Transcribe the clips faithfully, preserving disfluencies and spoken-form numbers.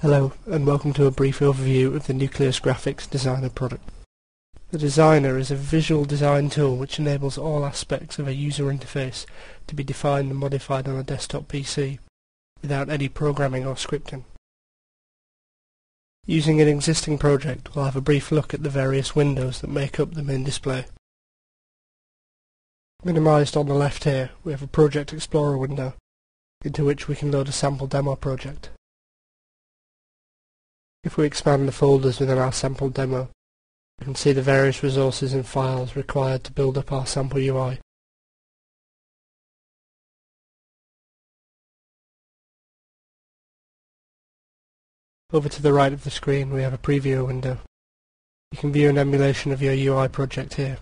Hello and welcome to a brief overview of the Nucleus Graphics Designer product. The Designer is a visual design tool which enables all aspects of a user interface to be defined and modified on a desktop P C without any programming or scripting. Using an existing project, we'll have a brief look at the various windows that make up the main display. Minimized on the left here, we have a Project Explorer window into which we can load a sample demo project. If we expand the folders within our sample demo, we can see the various resources and files required to build up our sample U I. Over to the right of the screen we have a preview window. You can view an emulation of your U I project here.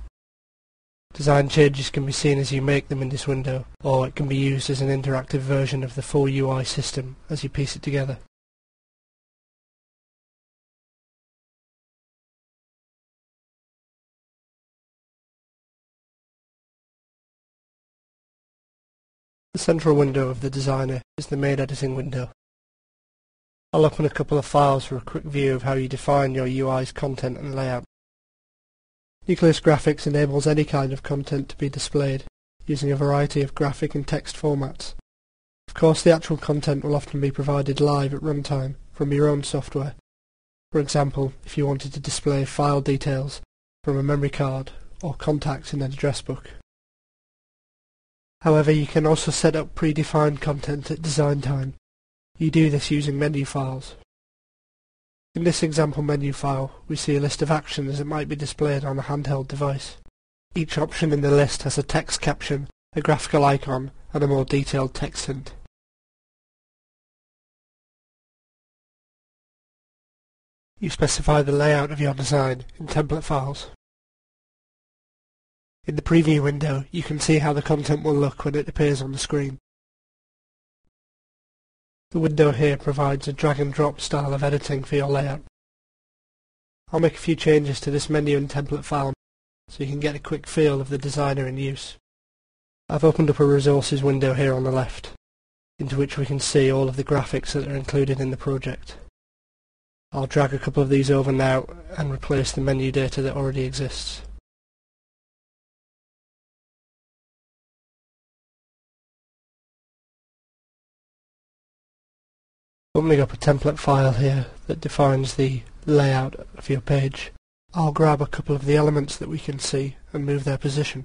Design changes can be seen as you make them in this window, or it can be used as an interactive version of the full U I system as you piece it together. The central window of the Designer is the main editing window. I'll open a couple of files for a quick view of how you define your U I's content and layout. Nucleus Graphics enables any kind of content to be displayed using a variety of graphic and text formats. Of course, the actual content will often be provided live at runtime from your own software. For example, if you wanted to display file details from a memory card or contacts in an address book. However, you can also set up predefined content at design time. You do this using menu files. In this example menu file, we see a list of actions that might be displayed on a handheld device. Each option in the list has a text caption, a graphical icon, and a more detailed text hint. You specify the layout of your design in template files. In the preview window, you can see how the content will look when it appears on the screen. The window here provides a drag and drop style of editing for your layout. I'll make a few changes to this menu and template file so you can get a quick feel of the Designer in use. I've opened up a resources window here on the left, into which we can see all of the graphics that are included in the project. I'll drag a couple of these over now and replace the menu data that already exists. Opening up a template file here that defines the layout of your page, I'll grab a couple of the elements that we can see and move their position.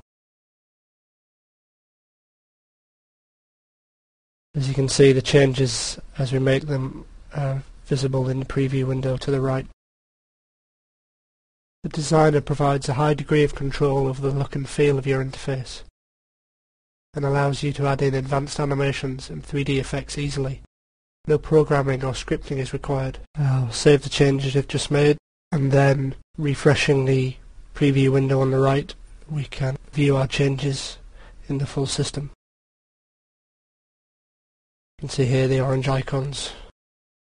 As you can see, the changes as we make them are visible in the preview window to the right. The Designer provides a high degree of control over the look and feel of your interface and allows you to add in advanced animations and three D effects easily. No programming or scripting is required. I'll save the changes I've just made, and then refreshing the preview window on the right, we can view our changes in the full system. You can see here the orange icons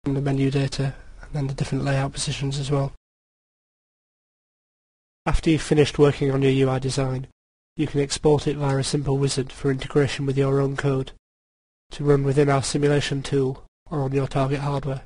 and the menu data, and then the different layout positions as well. After you've finished working on your U I design, you can export it via a simple wizard for integration with your own code to run within our simulation tool or on your target hardware.